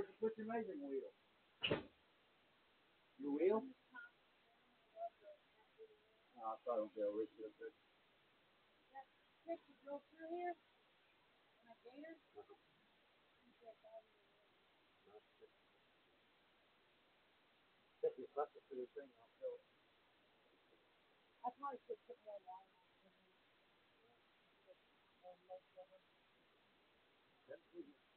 What's your measuring wheel? Your wheel? No, I probably won't be able to reach it up there. That picture goes through here. My gator. If you left it through the thing, I'll kill it. I probably should put more line on it. That's good.